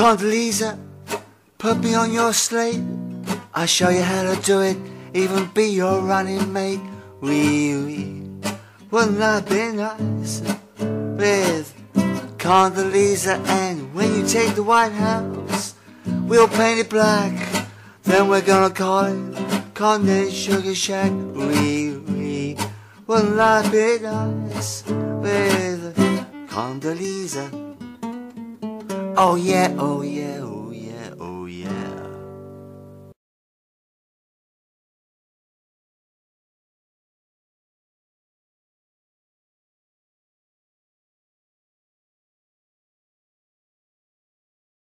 Condoleezza, put me on your slate. I'll show you how to do it, even be your running mate. Wee-wee, wouldn't that be nice? With Condoleezza, and when you take the White House, we'll paint it black, then we're gonna call it Condé Sugar Shack. Wee-wee, wouldn't that be nice? With Condoleezza. Oh yeah, oh yeah.